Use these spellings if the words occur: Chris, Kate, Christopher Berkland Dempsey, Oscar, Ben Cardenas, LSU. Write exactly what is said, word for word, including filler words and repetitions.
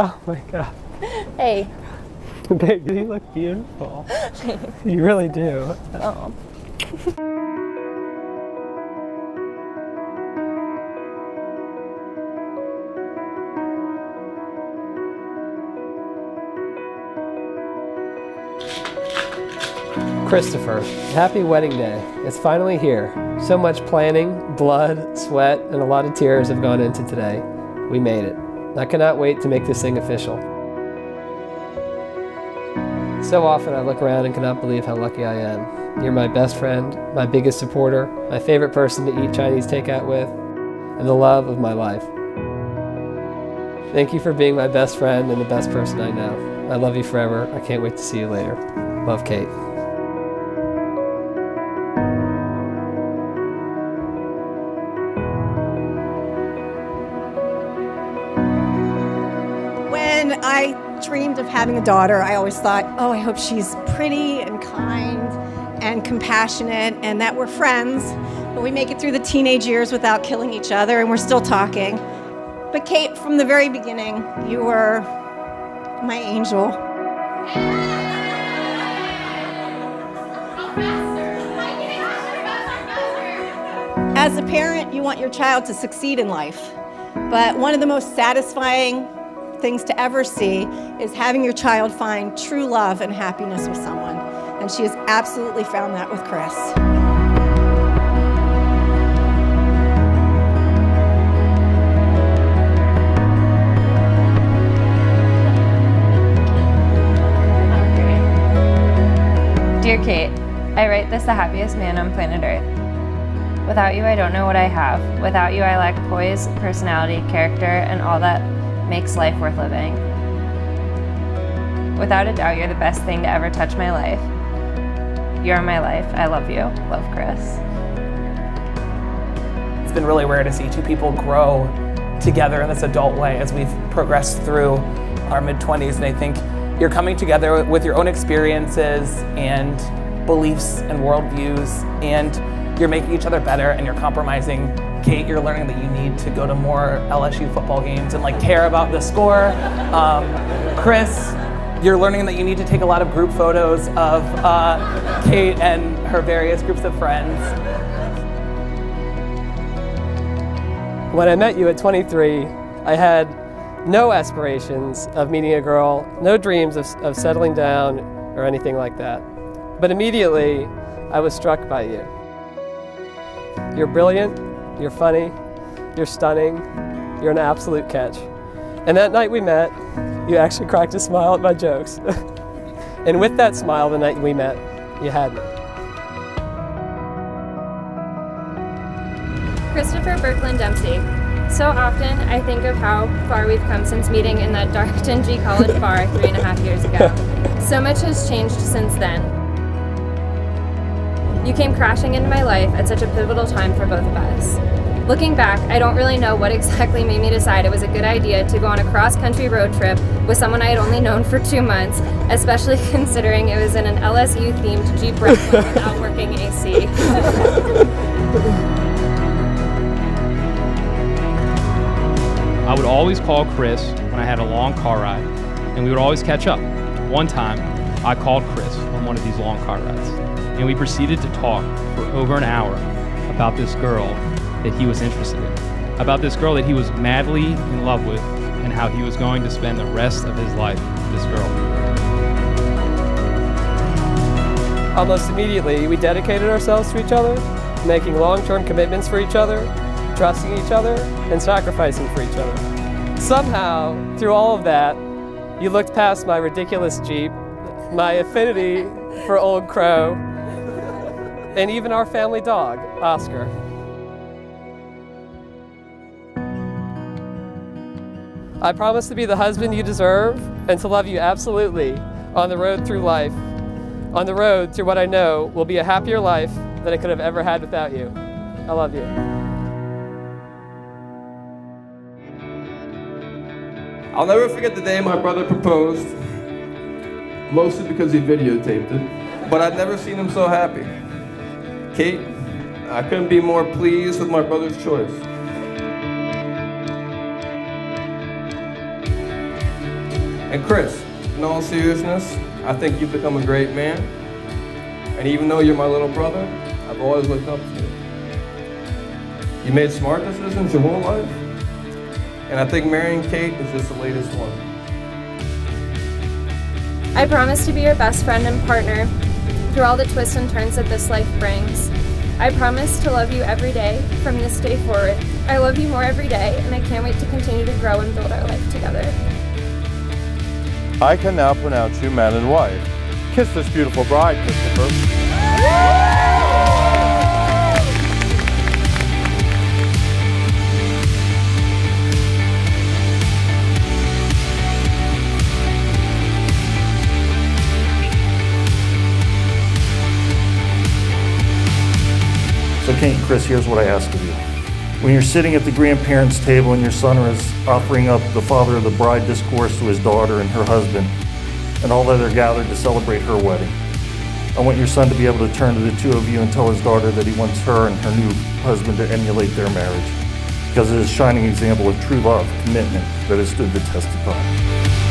Oh my God. Hey. Babe, you look beautiful. You really do. Oh. Christopher, happy wedding day. It's finally here. So much planning, blood, sweat, and a lot of tears have gone into today. We made it. I cannot wait to make this thing official. So often I look around and cannot believe how lucky I am. You're my best friend, my biggest supporter, my favorite person to eat Chinese takeout with, and the love of my life. Thank you for being my best friend and the best person I know. I love you forever. I can't wait to see you later. Love, Kate. When I dreamed of having a daughter, I always thought, oh, I hope she's pretty and kind and compassionate and that we're friends, but we make it through the teenage years without killing each other and we're still talking. But Kate, from the very beginning, you were my angel. As a parent, you want your child to succeed in life, but one of the most satisfying things to ever see is having your child find true love and happiness with someone. And she has absolutely found that with Chris. Dear Kate, I write this the happiest man on planet Earth. Without you, I don't know what I have. Without you, I lack poise, personality, character, and all that makes life worth living. Without a doubt, you're the best thing to ever touch my life. You're my life. I love you. Love, Chris. It's been really rare to see two people grow together in this adult way as we've progressed through our mid twenties, and I think you're coming together with your own experiences and beliefs and worldviews, and you're making each other better, and you're compromising. Kate, you're learning that you need to go to more L S U football games and like care about the score. Um, Chris, you're learning that you need to take a lot of group photos of uh, Kate and her various groups of friends. When I met you at twenty-three, I had no aspirations of meeting a girl, no dreams of, of settling down or anything like that. But immediately, I was struck by you. You're brilliant, you're funny, you're stunning, you're an absolute catch. And that night we met, you actually cracked a smile at my jokes. And with that smile the night we met, you had me. Christopher Berkland Dempsey. So often I think of how far we've come since meeting in that dark, dingy college bar three and a half years ago. So much has changed since then. You came crashing into my life at such a pivotal time for both of us. Looking back, I don't really know what exactly made me decide it was a good idea to go on a cross-country road trip with someone I had only known for two months, especially considering it was in an L S U-themed Jeep rental without working A C. I would always call Chris when I had a long car ride, and we would always catch up. One time, I called Chris on one of these long car rides, and we proceeded to talk for over an hour about this girl that he was interested in, about this girl that he was madly in love with, and how he was going to spend the rest of his life with this girl. Almost immediately, we dedicated ourselves to each other, making long-term commitments for each other, trusting each other, and sacrificing for each other. Somehow, through all of that, you looked past my ridiculous Jeep, my affinity for Old Crow, and even our family dog, Oscar. I promise to be the husband you deserve and to love you absolutely on the road through life, on the road through what I know will be a happier life than I could have ever had without you. I love you. I'll never forget the day my brother proposed, mostly because he videotaped it, but I'd never seen him so happy. Kate, I couldn't be more pleased with my brother's choice. And Chris, in all seriousness, I think you've become a great man. And even though you're my little brother, I've always looked up to you. You made smart decisions your whole life. And I think marrying Kate is just the latest one. I promise to be your best friend and partner through all the twists and turns that this life brings. I promise to love you every day from this day forward. I love you more every day, and I can't wait to continue to grow and build our life together. I can now pronounce you man and wife. Kiss this beautiful bride, Christopher. So Kate and Chris, here's what I ask of you. When you're sitting at the grandparents' table and your son is offering up the father of the bride discourse to his daughter and her husband, and all that are gathered to celebrate her wedding, I want your son to be able to turn to the two of you and tell his daughter that he wants her and her new husband to emulate their marriage, because it is a shining example of true love, commitment, that has stood the test of time.